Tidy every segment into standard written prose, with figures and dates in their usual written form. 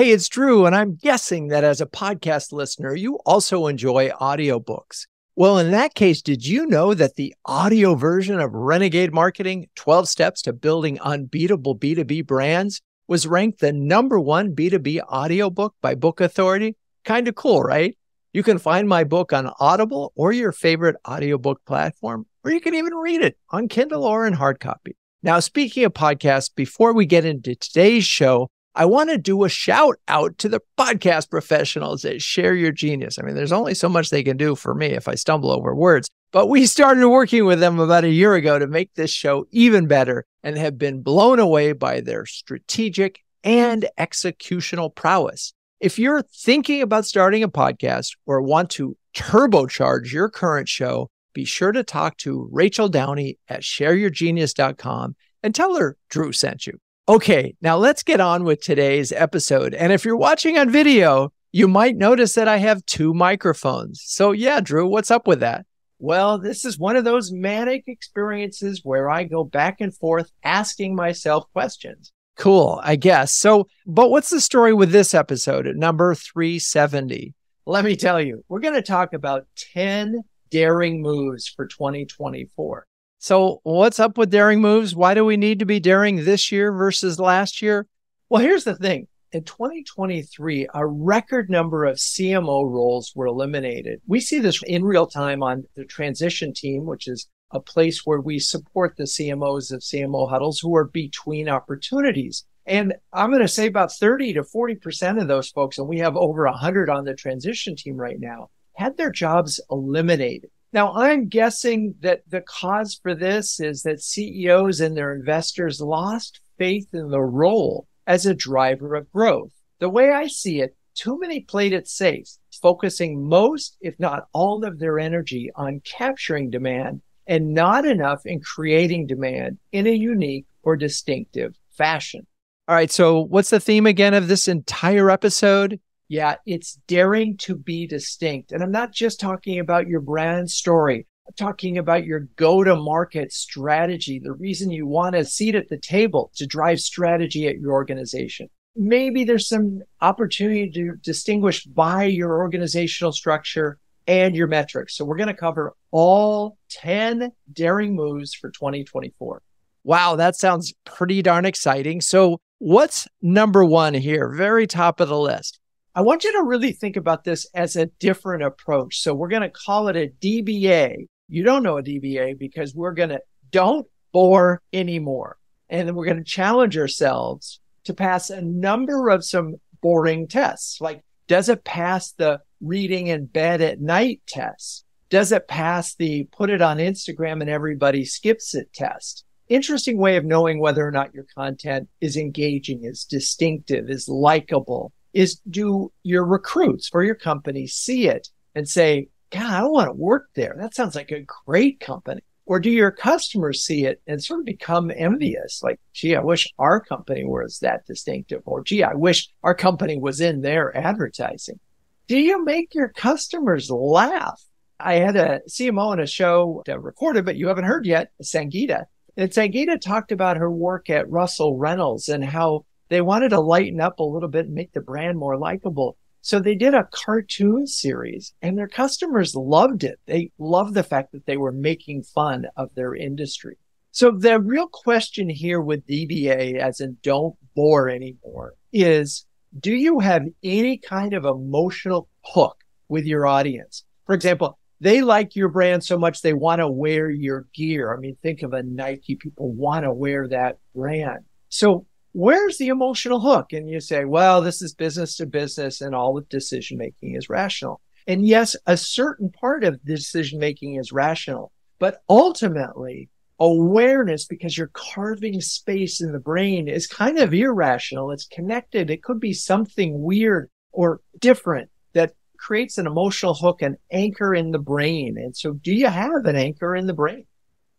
Hey, it's Drew, and I'm guessing that as a podcast listener, you also enjoy audiobooks. Well, in that case, did you know that the audio version of Renegade Marketing, 12 Steps to Building Unbeatable B2B Brands, was ranked the #1 B2B audiobook by Book Authority? Kind of cool, right? You can find my book on Audible or your favorite audiobook platform, or you can even read it on Kindle or in hard copy. Now, speaking of podcasts, before we get into today's show, I want to do a shout out to the podcast professionals at Share Your Genius. I mean, there's only so much they can do for me if I stumble over words, but we started working with them about a year ago to make this show even better and have been blown away by their strategic and executional prowess. If you're thinking about starting a podcast or want to turbocharge your current show, be sure to talk to Rachel Downey at shareyourgenius.com and tell her Drew sent you. Okay, now let's get on with today's episode. And if you're watching on video, you might notice that I have two microphones. So yeah, Drew, what's up with that? Well, this is one of those manic experiences where I go back and forth asking myself questions. Cool, I guess. So, but what's the story with this episode at number 370? Let me tell you, we're going to talk about 10 daring moves for 2024. So what's up with daring moves? Why do we need to be daring this year versus last year? Well, here's the thing. In 2023, a record number of CMO roles were eliminated. We see this in real time on the transition team, which is a place where we support the CMOs of CMO Huddles who are between opportunities. And I'm going to say about 30 to 40% of those folks, and we have over 100 on the transition team right now, had their jobs eliminated. Now, I'm guessing that the cause for this is that CEOs and their investors lost faith in the role as a driver of growth. The way I see it, too many played it safe, focusing most, if not all, of their energy on capturing demand and not enough in creating demand in a unique or distinctive fashion. All right, so what's the theme again of this entire episode? Yeah, it's daring to be distinct. And I'm not just talking about your brand story. I'm talking about your go-to-market strategy, the reason you want a seat at the table to drive strategy at your organization. Maybe there's some opportunity to distinguish by your organizational structure and your metrics. So we're going to cover all 10 daring moves for 2024. Wow, that sounds pretty darn exciting. So what's #1 here? Very top of the list. I want you to really think about this as a different approach. So we're going to call it a DBA. You don't know a DBA because we're going to don't bore anymore. And then we're going to challenge ourselves to pass a number of some boring tests. Like, does it pass the reading in bed at night test? Does it pass the put it on Instagram and everybody skips it test? Interesting way of knowing whether or not your content is engaging, is distinctive, is likable. Is do your recruits for your company see it and say, God, I don't want to work there. That sounds like a great company. Or do your customers see it and sort of become envious? Like, gee, I wish our company was that distinctive. Or gee, I wish our company was in their advertising. Do you make your customers laugh? I had a CMO on a show that I recorded, but you haven't heard yet, Sangeeta. And Sangeeta talked about her work at Russell Reynolds and how they wanted to lighten up a little bit and make the brand more likable. So they did a cartoon series and their customers loved it. They loved the fact that they were making fun of their industry. So the real question here with DBA, as in don't bore anymore, is do you have any kind of emotional hook with your audience? For example, they like your brand so much they want to wear your gear. I mean, think of a Nike. People want to wear that brand. So where's the emotional hook? And you say, well, this is business to business and all of decision-making is rational. And yes, a certain part of decision-making is rational, but ultimately awareness, because you're carving space in the brain, is kind of irrational. It's connected. It could be something weird or different that creates an emotional hook, an anchor in the brain. And so do you have an anchor in the brain?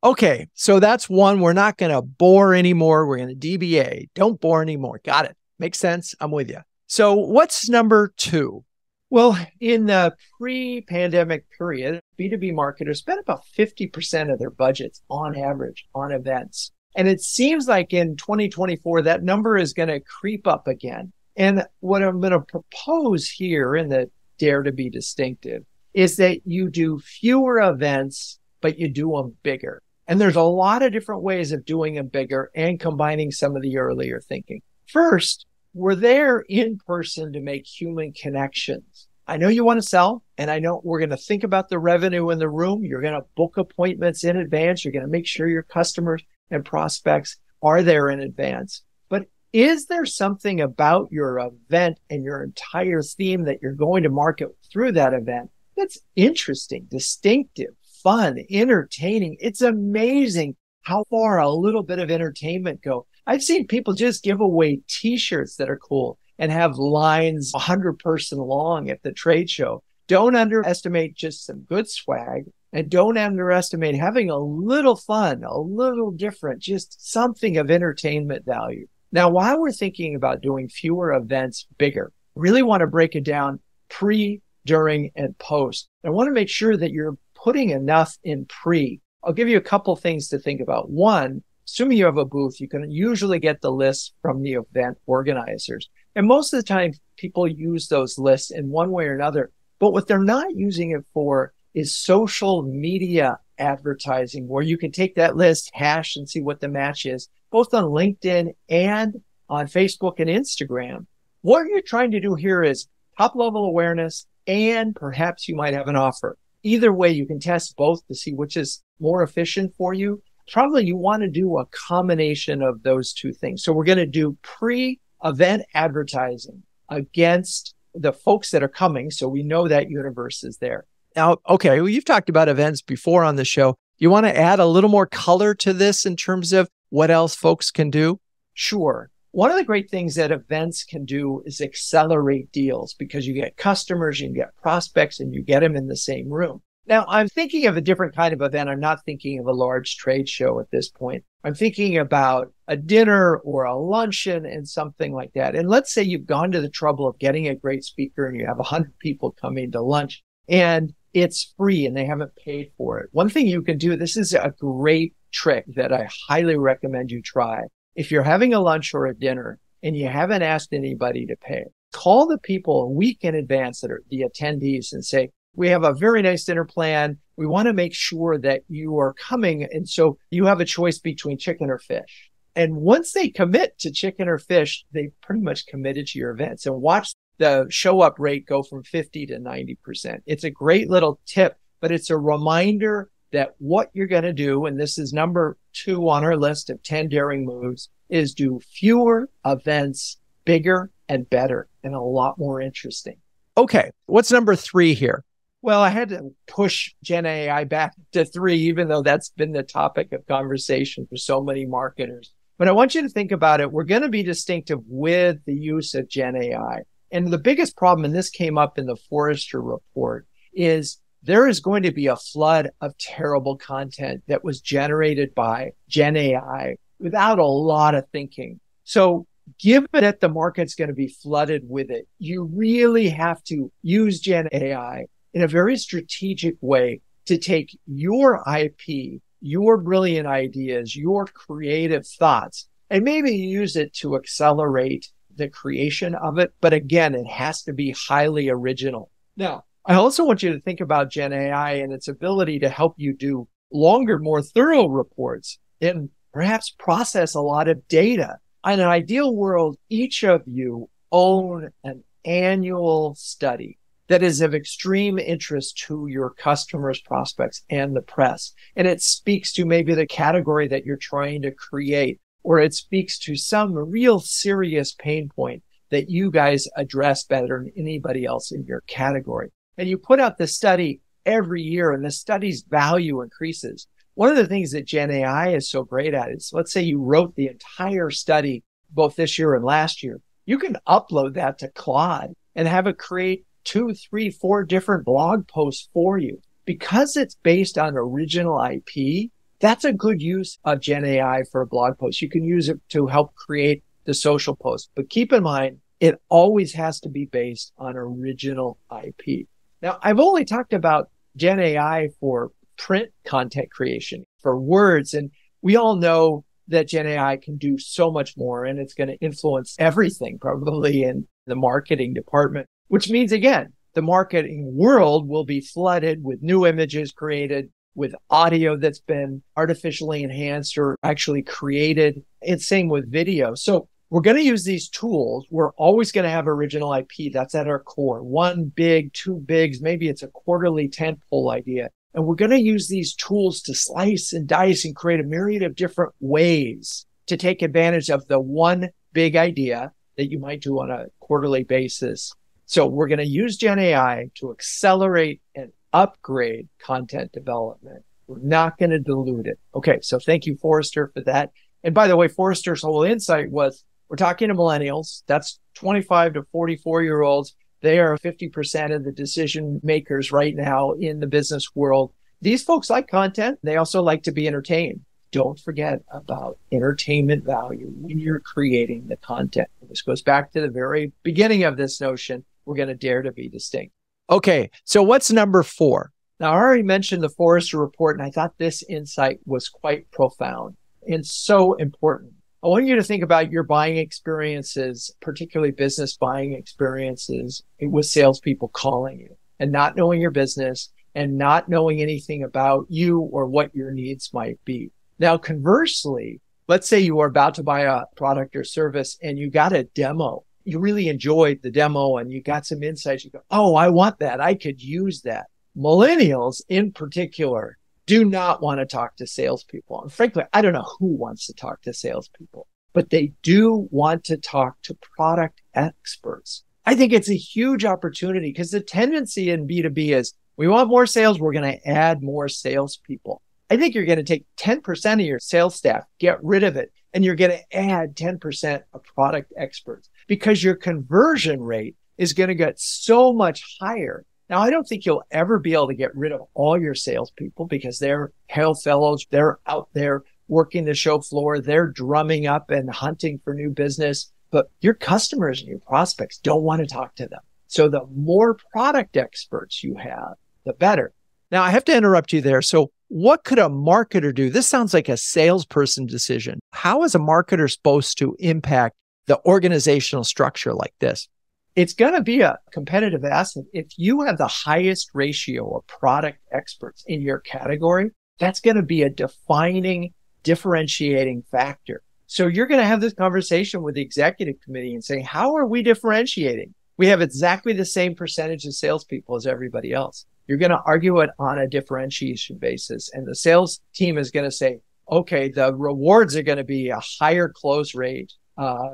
Okay, so that's one. We're not going to bore anymore. We're going to DBA. Don't bore anymore. Got it. Makes sense. I'm with you. So what's #2? Well, in the pre-pandemic period, B2B marketers spent about 50% of their budgets on average on events. And it seems like in 2024, that number is going to creep up again. And what I'm going to propose here in the Dare to Be Distinctive is that you do fewer events, but you do them bigger. And there's a lot of different ways of doing them bigger and combining some of the earlier thinking. First, we're there in person to make human connections. I know you want to sell, and I know we're going to think about the revenue in the room. You're going to book appointments in advance. You're going to make sure your customers and prospects are there in advance. But is there something about your event and your entire theme that you're going to market through that event that's interesting, distinctive, fun, entertaining? It's amazing how far a little bit of entertainment go. I've seen people just give away T-shirts that are cool and have lines 100-person long at the trade show. Don't underestimate just some good swag, and don't underestimate having a little fun, a little different, just something of entertainment value. Now, while we're thinking about doing fewer events bigger, really want to break it down pre, during, and post. I want to make sure that you're putting enough in pre. I'll give you a couple things to think about. One, assuming you have a booth, you can usually get the list from the event organizers. And most of the time, people use those lists in one way or another. But what they're not using it for is social media advertising, where you can take that list, hash, and see what the match is, both on LinkedIn and on Facebook and Instagram. What you're trying to do here is top-level awareness, and perhaps you might have an offer. Either way, you can test both to see which is more efficient for you. Probably you want to do a combination of those two things. So we're going to do pre-event advertising against the folks that are coming, so we know that universe is there. Now, okay, well, you've talked about events before on the show. You want to add a little more color to this in terms of what else folks can do? Sure. One of the great things that events can do is accelerate deals, because you get customers, you get prospects, and you get them in the same room. Now, I'm thinking of a different kind of event. I'm not thinking of a large trade show at this point. I'm thinking about a dinner or a luncheon and something like that. And let's say you've gone to the trouble of getting a great speaker and you have 100 people coming to lunch and it's free and they haven't paid for it. One thing you can do, this is a great trick that I highly recommend you try. If you're having a lunch or a dinner and you haven't asked anybody to pay, call the people a week in advance that are the attendees and say, "We have a very nice dinner plan. We want to make sure that you are coming. And so you have a choice between chicken or fish." And once they commit to chicken or fish, they pretty much committed to your events. And watch the show up rate go from 50 to 90%. It's a great little tip, but it's a reminder that what you're going to do, and this is number 2 on our list of 10 daring moves, is do fewer events, bigger and better, and a lot more interesting. Okay. What's number 3 here? Well, I had to push Gen AI back to 3, even though that's been the topic of conversation for so many marketers. But I want you to think about it. We're going to be distinctive with the use of Gen AI. And the biggest problem, and this came up in the Forrester report, is there is going to be a flood of terrible content that was generated by Gen AI without a lot of thinking. So given that the market's going to be flooded with it, you really have to use Gen AI in a very strategic way to take your IP, your brilliant ideas, your creative thoughts, and maybe use it to accelerate the creation of it. But again, it has to be highly original. Now, I also want you to think about Gen AI and its ability to help you do longer, more thorough reports and perhaps process a lot of data. In an ideal world, each of you own an annual study that is of extreme interest to your customers, prospects, and the press. And it speaks to maybe the category that you're trying to create, or it speaks to some real serious pain point that you guys address better than anybody else in your category. And you put out the study every year, and the study's value increases. One of the things that Gen AI is so great at is, let's say you wrote the entire study both this year and last year. You can upload that to Claude and have it create 2, 3, 4 different blog posts for you. Because it's based on original IP, that's a good use of Gen AI for a blog post. You can use it to help create the social post. But keep in mind, it always has to be based on original IP. Now, I've only talked about Gen AI for print content creation, for words. And we all know that Gen AI can do so much more, and it's going to influence everything probably in the marketing department, which means, again, the marketing world will be flooded with new images created, with audio that's been artificially enhanced or actually created. It's same with video. So we're going to use these tools. We're always going to have original IP. That's at our core. One big, two bigs, maybe it's a quarterly tentpole idea. And we're going to use these tools to slice and dice and create a myriad of different ways to take advantage of the one big idea that you might do on a quarterly basis. So we're going to use Gen AI to accelerate and upgrade content development. We're not going to dilute it. Okay, so thank you, Forrester, for that. And by the way, Forrester's whole insight was we're talking to millennials. That's 25 to 44-year-olds. They are 50% of the decision makers right now in the business world. These folks like content. They also like to be entertained. Don't forget about entertainment value when you're creating the content. This goes back to the very beginning of this notion. We're going to dare to be distinct. Okay, so what's number 4? Now, I already mentioned the Forrester report, and I thought this insight was quite profound and so important. I want you to think about your buying experiences, particularly business buying experiences with salespeople calling you and not knowing your business and not knowing anything about you or what your needs might be. Now, conversely, let's say you are about to buy a product or service and you got a demo. You really enjoyed the demo and you got some insights. You go, oh, I want that. I could use that. Millennials in particular do not want to talk to salespeople. And frankly, I don't know who wants to talk to salespeople, but they do want to talk to product experts. I think it's a huge opportunity because the tendency in B2B is we want more sales. We're going to add more salespeople. I think you're going to take 10% of your sales staff, get rid of it, and you're going to add 10% of product experts because your conversion rate is going to get so much higher. Now, I don't think you'll ever be able to get rid of all your salespeople because they're hail fellows. They're out there working the show floor. They're drumming up and hunting for new business. But your customers and your prospects don't want to talk to them. So the more product experts you have, the better. Now, I have to interrupt you there. So what could a marketer do? This sounds like a salesperson decision. How is a marketer supposed to impact the organizational structure like this? It's going to be a competitive asset. If you have the highest ratio of product experts in your category, that's going to be a defining, differentiating factor. So you're going to have this conversation with the executive committee and saying, how are we differentiating? We have exactly the same percentage of salespeople as everybody else. You're going to argue it on a differentiation basis. And the sales team is going to say, okay, the rewards are going to be a higher close rate,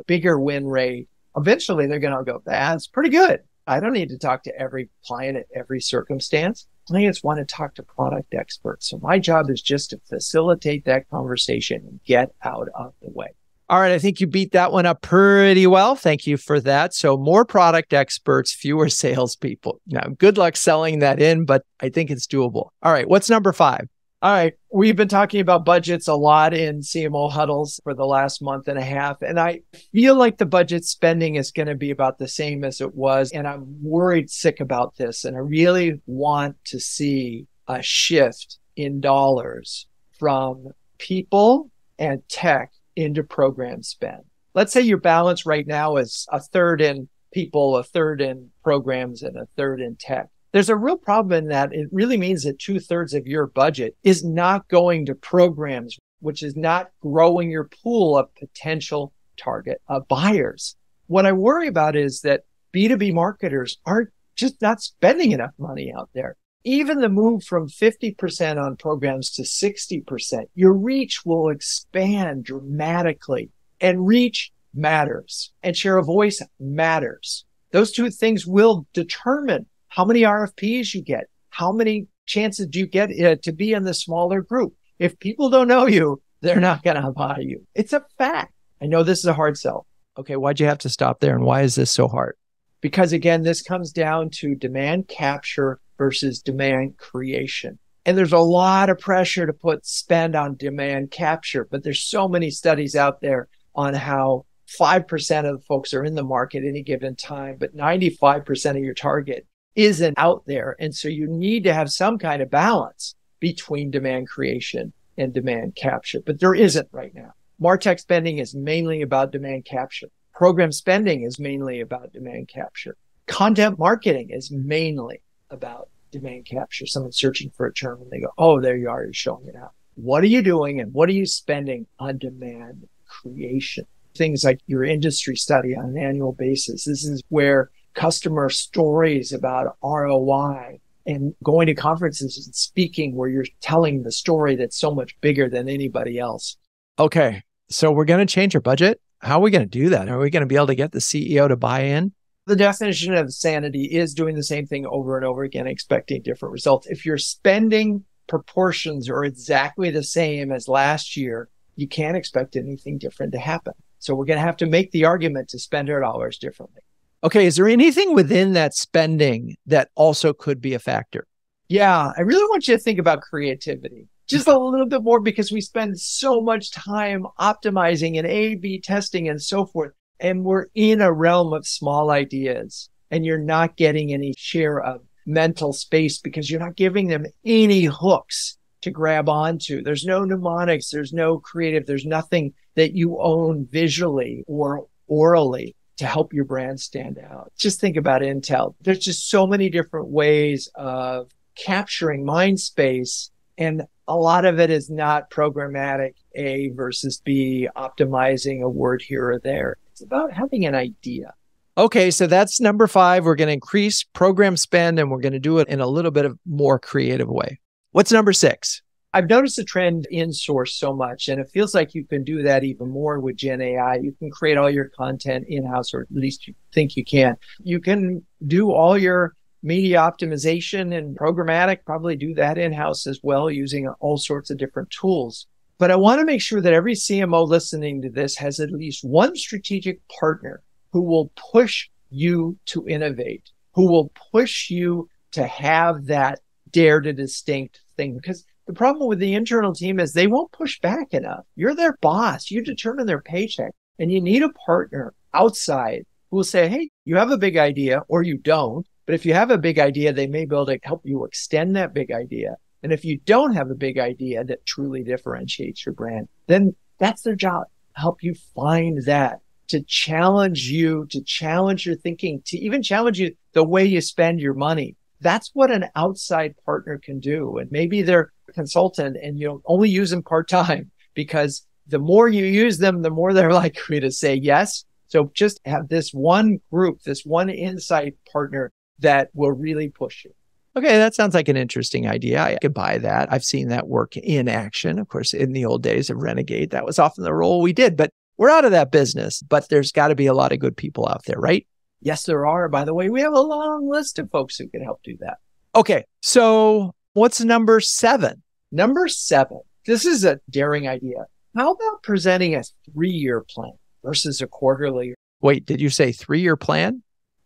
bigger win rate. Eventually, they're going to go, that's pretty good. I don't need to talk to every client at every circumstance. Clients want to talk to product experts. So my job is just to facilitate that conversation and get out of the way. All right. I think you beat that one up pretty well. Thank you for that. So more product experts, fewer salespeople. Now, good luck selling that in, but I think it's doable. All right. What's number 5? All right. We've been talking about budgets a lot in CMO huddles for the last month and a half. And I feel like the budget spending is going to be about the same as it was. And I'm worried sick about this. And I really want to see a shift in dollars from people and tech into program spend. Let's say your balance right now is a third in people, a third in programs, and a third in tech. There's a real problem in that it really means that 2/3 of your budget is not going to programs, which is not growing your pool of potential target of buyers. What I worry about is that B2B marketers are just not spending enough money out there. Even the move from 50% on programs to 60%, your reach will expand dramatically. And reach matters. And share of voice matters. Those two things will determine how many RFPs you get. How many chances do you get to be in the smaller group? If people don't know you, they're not going to buy you. It's a fact. I know this is a hard sell. Okay, why'd you have to stop there? And why is this so hard? Because again, this comes down to demand capture versus demand creation. And there's a lot of pressure to put spend on demand capture, but there's so many studies out there on how 5% of the folks are in the market any given time, but 95% of your target isn't out there. And so you need to have some kind of balance between demand creation and demand capture, but there isn't right now. MarTech spending is mainly about demand capture. Program spending is mainly about demand capture. Content marketing is mainly about demand capture. Someone's searching for a term and they go, oh, there you are, you're showing it out. What are you doing and what are you spending on demand creation? Things like your industry study on an annual basis. This is where customer stories about ROI and going to conferences and speaking where you're telling the story that's so much bigger than anybody else. Okay, so we're going to change our budget. How are we going to do that? Are we going to be able to get the CEO to buy in? The definition of sanity is doing the same thing over and over again, expecting different results. If your spending proportions are exactly the same as last year, you can't expect anything different to happen. So we're going to have to make the argument to spend our dollars differently. Okay, is there anything within that spending that also could be a factor? Yeah, I really want you to think about creativity. Just a little bit more, because we spend so much time optimizing and A/B testing and so forth. And we're in a realm of small ideas, and you're not getting any share of mental space because you're not giving them any hooks to grab onto. There's no mnemonics. There's no creative. There's nothing that you own visually or orally to help your brand stand out. Just think about Intel. There's just so many different ways of capturing mind space, and a lot of it is not programmatic A versus B, optimizing a word here or there. It's about having an idea. Okay, so that's number 5. We're going to increase program spend, and we're going to do it in a little bit of more creative way. What's number 6? I've noticed a trend in source so much, and it feels like you can do that even more with Gen AI. You can create all your content in-house, or at least you think you can. You can do all your media optimization and programmatic, probably do that in-house as well, using all sorts of different tools. But I want to make sure that every CMO listening to this has at least one strategic partner who will push you to innovate, who will push you to have that dare to distinct thing. Because the problem with the internal team is they won't push back enough. You're their boss. You determine their paycheck. And you need a partner outside who will say, hey, you have a big idea or you don't. But if you have a big idea, they may be able to help you extend that big idea. And if you don't have a big idea that truly differentiates your brand, then that's their job, help you find that, to challenge you, to challenge your thinking, to even challenge you the way you spend your money. That's what an outside partner can do. And maybe they're a consultant and you only use them part-time, because the more you use them, the more they're likely to say yes. So just have this one group, this one insight partner that will really push you. Okay, that sounds like an interesting idea. I could buy that. I've seen that work in action. Of course, in the old days of Renegade, that was often the role we did, but we're out of that business. But there's got to be a lot of good people out there, right? Yes, there are. By the way, we have a long list of folks who can help do that. Okay, so what's number 7? Number 7, this is a daring idea. How about presenting a 3-year plan versus a quarterly? Wait, did you say 3-year plan?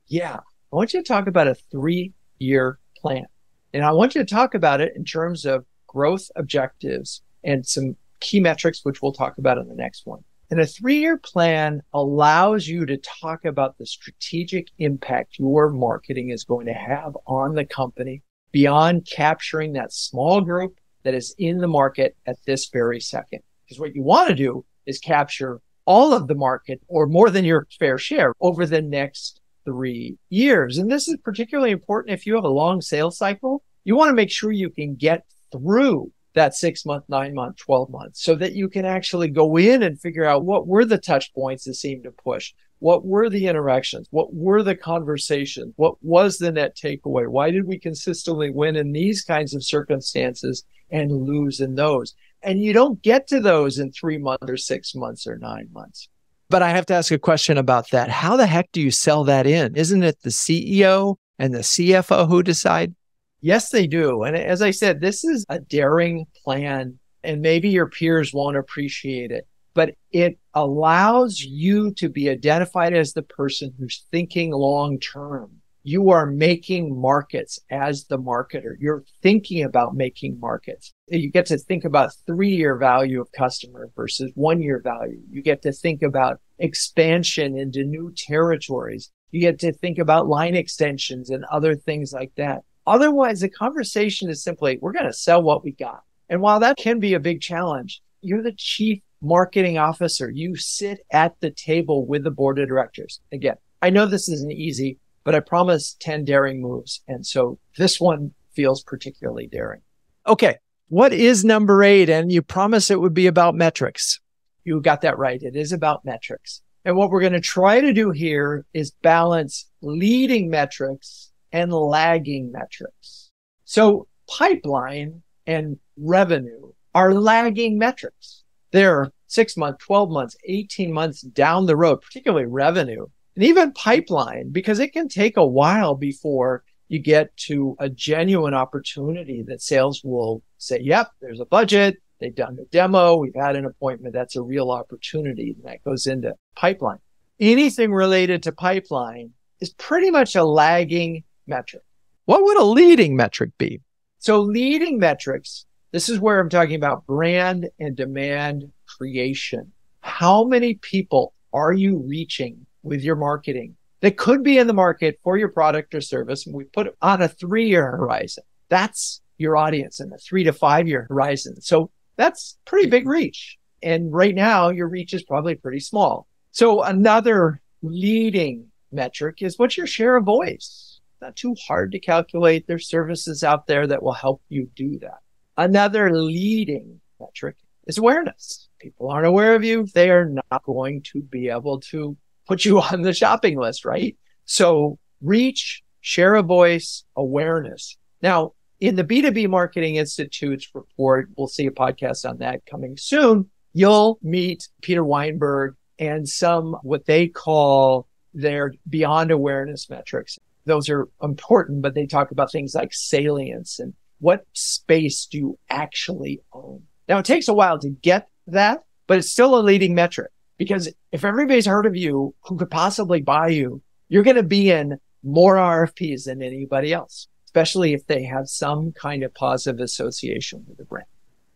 Yeah. I want you to talk about a 3-year plan. And I want you to talk about it in terms of growth objectives and some key metrics, which we'll talk about in the next one. And a 3-year plan allows you to talk about the strategic impact your marketing is going to have on the company beyond capturing that small group that is in the market at this very second. Because what you want to do is capture all of the market, or more than your fair share, over the next 3 years. And this is particularly important if you have a long sales cycle. You want to make sure you can get through that 6-month, 9-month, 12 months so that you can actually go in and figure out what were the touch points that seemed to push. What were the interactions? What were the conversations? What was the net takeaway? Why did we consistently win in these kinds of circumstances and lose in those? And you don't get to those in 3 months or 6 months or 9 months. But I have to ask a question about that. How the heck do you sell that in? Isn't it the CEO and the CFO who decide? Yes, they do. And as I said, this is a daring plan, and maybe your peers won't appreciate it, but it allows you to be identified as the person who's thinking long term. You are making markets as the marketer. You're thinking about making markets. You get to think about 3-year value of customer versus 1-year value. You get to think about expansion into new territories. You get to think about line extensions and other things like that. Otherwise, the conversation is simply, we're going to sell what we got. And while that can be a big challenge, you're the chief marketing officer. You sit at the table with the board of directors. Again, I know this isn't easy, but I promise 10 daring moves. And so this one feels particularly daring. Okay. What is number 8? And you promised it would be about metrics. You got that right. It is about metrics. And what we're going to try to do here is balance leading metrics and lagging metrics. So pipeline and revenue are lagging metrics. They're 6 months, 12 months, 18 months down the road, particularly revenue and even pipeline, because it can take a while before you get to a genuine opportunity that sales will say, yep, there's a budget. They've done a demo. We've had an appointment. That's a real opportunity. And that goes into pipeline. Anything related to pipeline is pretty much a lagging metric. What would a leading metric be? So leading metrics, this is where I'm talking about brand and demand creation. How many people are you reaching with your marketing that could be in the market for your product or service? And we put it on a 3-year horizon. That's your audience in a 3 to 5 year horizon. So that's pretty big reach. And right now, your reach is probably pretty small. So another leading metric is what's your share of voice? Not too hard to calculate. There's services out there that will help you do that. Another leading metric is awareness. People aren't aware of you. They are not going to be able to put you on the shopping list, right? So reach, share of voice, awareness. Now, in the B2B Marketing Institute's report, we'll see a podcast on that coming soon. You'll meet Peter Weinberg and some what they call their beyond awareness metrics. Those are important, but they talk about things like salience and what space do you actually own. Now, it takes a while to get that, but it's still a leading metric because if everybody's heard of you who could possibly buy you, you're going to be in more RFPs than anybody else, especially if they have some kind of positive association with the brand.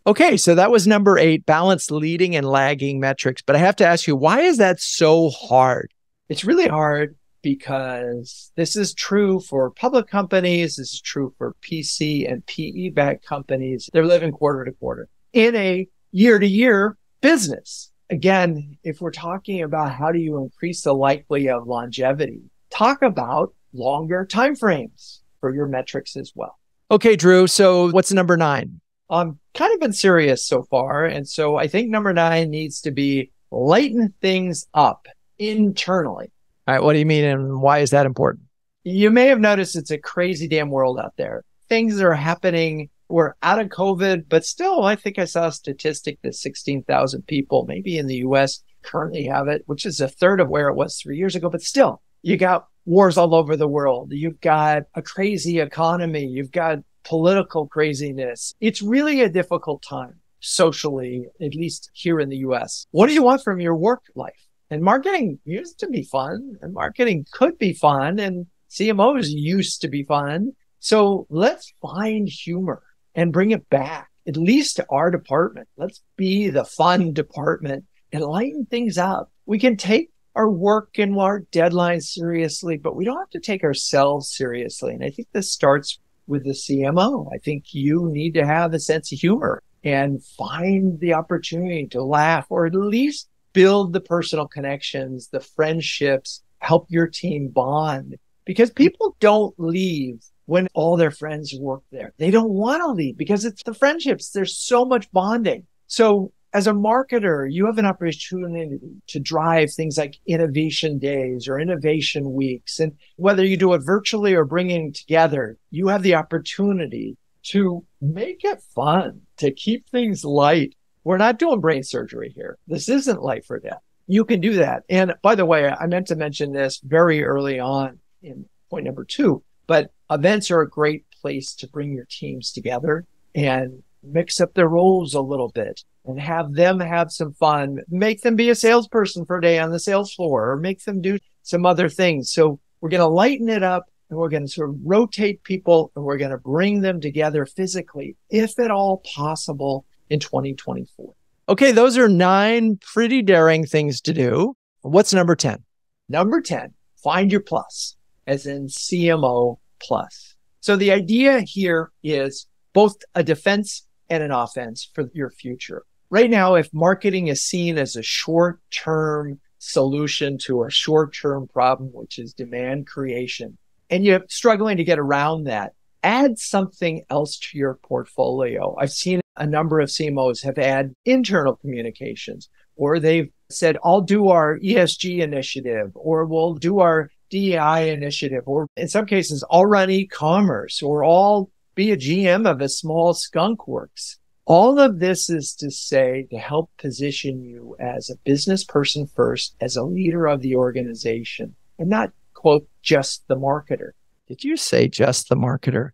Okay, so that was number 8, balance leading and lagging metrics. But I have to ask you, why is that so hard? It's really hard because this is true for public companies. This is true for PC and PE-backed companies. They're living quarter to quarter in a year-to-year business. Again, if we're talking about how do you increase the likelihood of longevity, talk about longer timeframes for your metrics as well. Okay, Drew. So what's number 9? I've kind of been serious so far. And so I think number 9 needs to be lighten things up internally. All right. What do you mean? And why is that important? You may have noticed it's a crazy damn world out there. Things are happening. We're out of COVID, but still, I think I saw a statistic that 16,000 people, maybe in the US, currently have it, which is a third of where it was 3 years ago. But still, you got wars all over the world. You've got a crazy economy. You've got political craziness. It's really a difficult time socially, at least here in the US. What do you want from your work life? And marketing used to be fun, and marketing could be fun, and CMOs used to be fun. So let's find humor and bring it back, at least to our department. Let's be the fun department and lighten things up. We can take our work and our deadlines seriously, but we don't have to take ourselves seriously. And I think this starts with the CMO. I think you need to have a sense of humor and find the opportunity to laugh, or at least build the personal connections, the friendships, help your team bond. Because people don't leave when all their friends work there. They don't want to leave because it's the friendships. There's so much bonding. So as a marketer, you have an opportunity to drive things like innovation days or innovation weeks. And whether you do it virtually or bringing together, you have the opportunity to make it fun, to keep things light. We're not doing brain surgery here. This isn't life or death. You can do that. And by the way, I meant to mention this very early on in point number 2, but events are a great place to bring your teams together and mix up their roles a little bit and have them have some fun. Make them be a salesperson for a day on the sales floor, or make them do some other things. So we're going to lighten it up, and we're going to sort of rotate people, and we're going to bring them together physically, if at all possible, in 2024. Okay, those are 9 pretty daring things to do. What's number 10? Number 10, find your plus, as in CMO plus. So the idea here is both a defense and an offense for your future. right now, if marketing is seen as a short-term solution to a short-term problem, which is demand creation, and you're struggling to get around that, add something else to your portfolio. I've seen a number of CMOs have added internal communications, or they've said, I'll do our ESG initiative, or we'll do our DEI initiative, or in some cases, I'll run e-commerce, or I'll be a GM of a small skunk works. All of this is to say to help position you as a business person first, as a leader of the organization, and not, quote, just the marketer. Did you say just the marketer?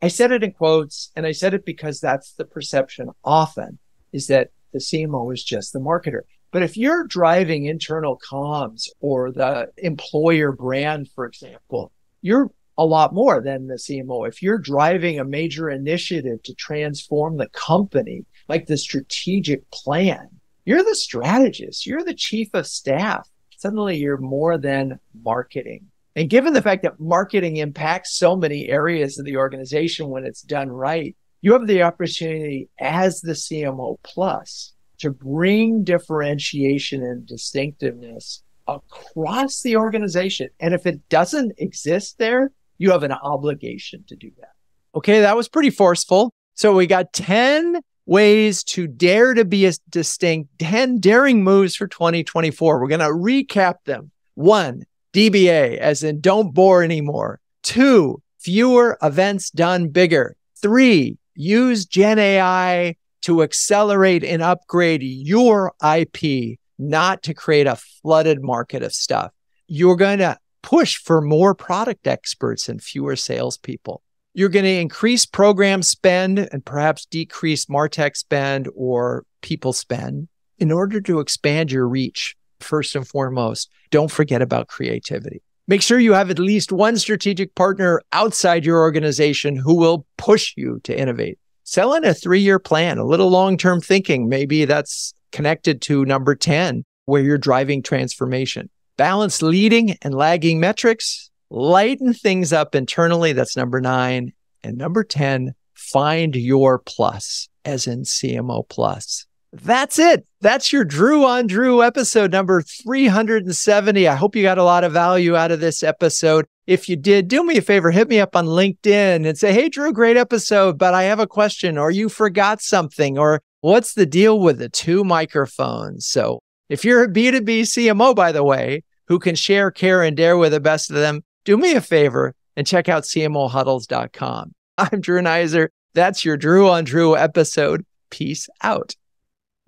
I said it in quotes, and I said it because that's the perception often, is that the CMO is just the marketer. But if you're driving internal comms or the employer brand, for example, you're a lot more than the CMO. If you're driving a major initiative to transform the company, like the strategic plan, you're the strategist, you're the chief of staff. Suddenly you're more than marketing. And given the fact that marketing impacts so many areas of the organization when it's done right, you have the opportunity as the CMO plus to bring differentiation and distinctiveness across the organization. And if it doesn't exist there, you have an obligation to do that. Okay, that was pretty forceful. So we got 10 ways to dare to be distinct, 10 daring moves for 2024. We're going to recap them. 1, DBA, as in don't bore anymore. 2, fewer events done bigger. 3, use Gen AI to accelerate and upgrade your IP, not to create a flooded market of stuff. You're going to push for more product experts and fewer salespeople. You're going to increase program spend and perhaps decrease MarTech spend or people spend in order to expand your reach. First and foremost, don't forget about creativity. Make sure you have at least one strategic partner outside your organization who will push you to innovate. Sell in a 3-year plan, a little long-term thinking. Maybe that's connected to number 10, where you're driving transformation. Balance leading and lagging metrics. Lighten things up internally. That's number 9. And number 10, find your plus, as in CMO plus. That's it. That's your Drew on Drew episode number 370. I hope you got a lot of value out of this episode. If you did, do me a favor, hit me up on LinkedIn and say, hey, Drew, great episode, but I have a question, or you forgot something, or what's the deal with the 2 microphones? So if you're a B2B CMO, by the way, who can share, care, and dare with the best of them, do me a favor and check out cmohuddles.com. I'm Drew Neisser. That's your Drew on Drew episode. Peace out.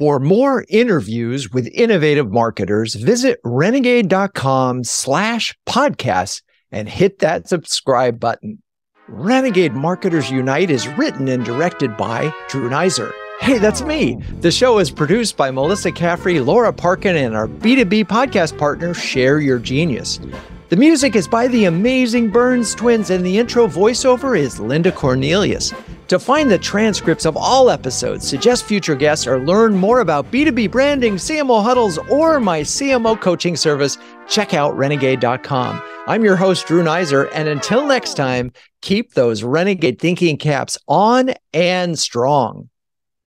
For more interviews with innovative marketers, visit renegade.com/podcast and hit that subscribe button. Renegade Marketers Unite is written and directed by Drew Neisser. Hey, that's me. The show is produced by Melissa Caffrey, Laura Parkin, and our B2B podcast partner, Share Your Genius. The music is by the amazing Burns Twins, and the intro voiceover is Linda Cornelius. To find the transcripts of all episodes, suggest future guests, or learn more about B2B branding, CMO Huddles, or my CMO coaching service, check out renegade.com. I'm your host, Drew Neisser, and until next time, keep those renegade thinking caps on and strong.